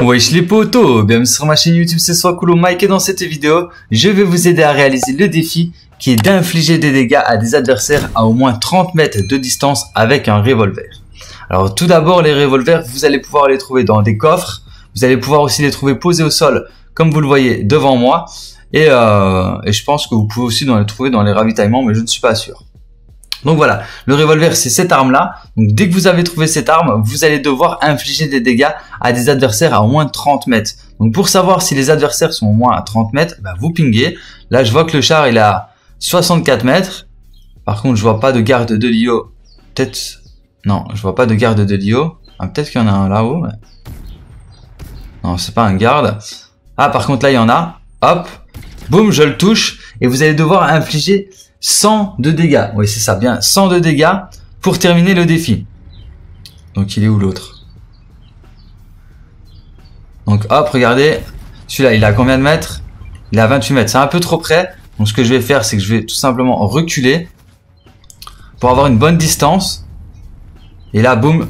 Wesh les potos, bienvenue sur ma chaîne YouTube, c'est Soikulo Mike et dans cette vidéo, je vais vous aider à réaliser le défi qui est d'infliger des dégâts à des adversaires à au moins 30 mètres de distance avec un revolver. Alors tout d'abord, les revolvers, vous allez pouvoir les trouver dans des coffres, vous allez pouvoir aussi les trouver posés au sol, comme vous le voyez devant moi, et je pense que vous pouvez aussi les trouver dans les ravitaillements, mais je ne suis pas sûr. Donc voilà, le revolver c'est cette arme là, donc dès que vous avez trouvé cette arme, vous allez devoir infliger des dégâts à des adversaires à au moins 30 mètres. Donc pour savoir si les adversaires sont au moins à 30 mètres, bah vous pinguez. Là je vois que le char il est à 64 mètres, par contre je vois pas de garde de l'IO, peut-être, non je vois pas de garde de l'IO, ah, peut-être qu'il y en a un là-haut, mais... non c'est pas un garde, ah par contre là il y en a, hop, boum je le touche et vous allez devoir infliger 100 de dégâts, oui c'est ça, bien 100 de dégâts pour terminer le défi. Donc il est où l'autre? Donc hop, regardez, celui-là il a combien de mètres? Il a 28 mètres, c'est un peu trop près. Donc ce que je vais faire c'est que je vais tout simplement reculer pour avoir une bonne distance. Et là boum,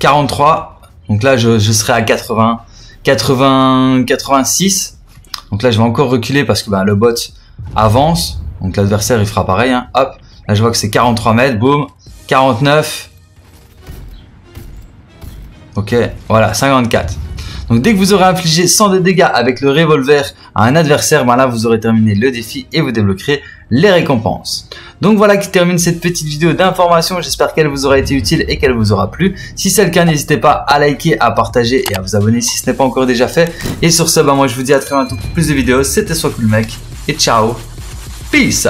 43, donc là je serai à 80, 80, 86. Donc là je vais encore reculer parce que ben, le bot avance. Donc l'adversaire il fera pareil, hein. Hop, là je vois que c'est 43 mètres, boum, 49, ok, voilà, 54. Donc dès que vous aurez infligé 100 de dégâts avec le revolver à un adversaire, ben là vous aurez terminé le défi et vous débloquerez les récompenses. Donc voilà qui termine cette petite vidéo d'information, j'espère qu'elle vous aura été utile et qu'elle vous aura plu. Si c'est le cas, n'hésitez pas à liker, à partager et à vous abonner si ce n'est pas encore déjà fait. Et sur ce, ben moi je vous dis à très bientôt pour plus de vidéos, c'était Soikulo Mike et ciao. Peace.